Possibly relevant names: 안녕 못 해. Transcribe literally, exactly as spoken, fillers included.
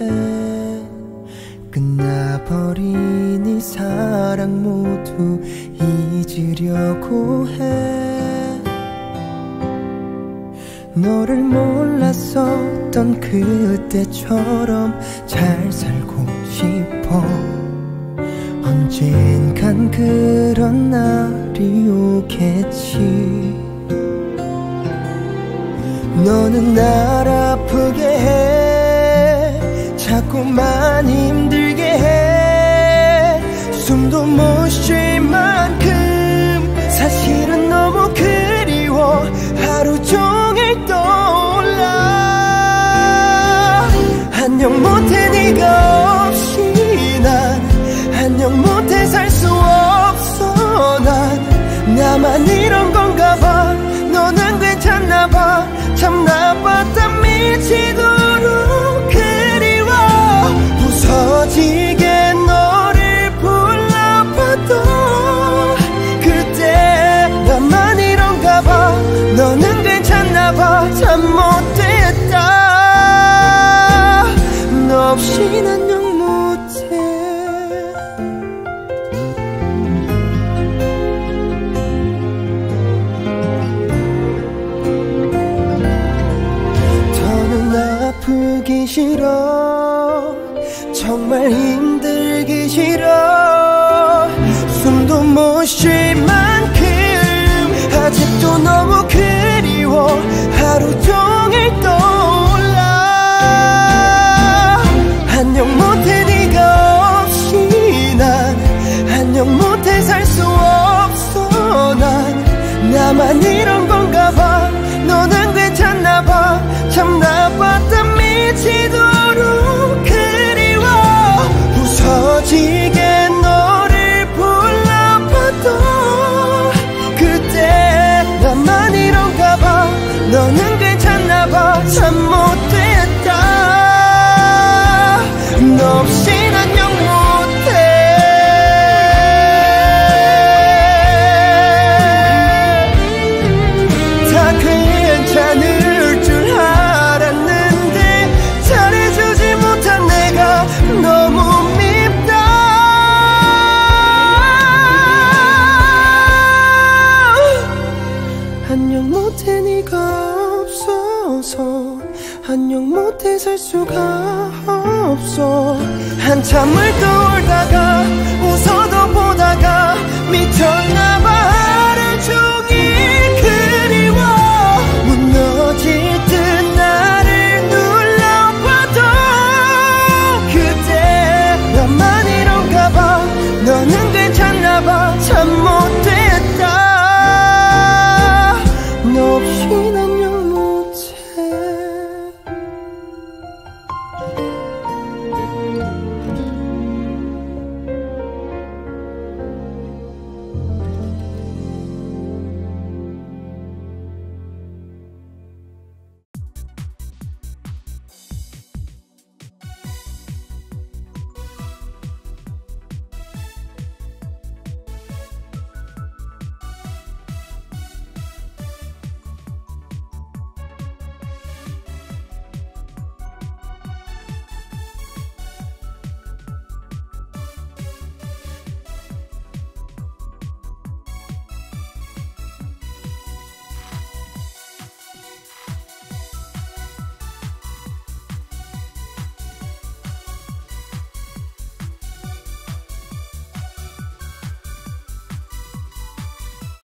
해. 끝나버린 이 사랑 모두 잊으려고 해. 너를 몰랐었던 그때처럼 잘 살고 싶어. 언젠간 그런 날이 오겠지. 너는 날 아프게 해. 자꾸만 힘들게 해. 숨도 못 쉴 만큼 사실은 너무 그리워. 하루 종일 떠올라. 안녕 못 해 네가 없이. 난 안녕 못 해 살 수 없어. 난 나만 이런 건가 봐. 너는 괜찮나 봐. 참 나빴다 미치도록 그리워. 부서지게 너를 불러봐도 그때 나만 이런가 봐. 너는 괜찮나 봐. 참 못됐다. 너 없이 난 안녕 못해. 아프기 싫어. 정말 힘들기 싫어. 숨도 못 쉴 만큼 아직도 너무 그리워. 하루 종일 떠올라. 안녕 못해 네가 없이. 난 안녕 못해 살 수 없어. 난 나만 이런 건가 봐. 너는 괜찮나 봐. 참 나빴다 미치도록 그리워. 부서지게 너를 불러봐도 그때 나만 이런가 봐. 너는 괜찮나 봐. 참 못됐다. 너 없이 난 안녕 못해. 다 괜찮은 안녕 못해 살 수가 없어. 한참을 떠올다가 웃어도 보다가 미쳤나봐.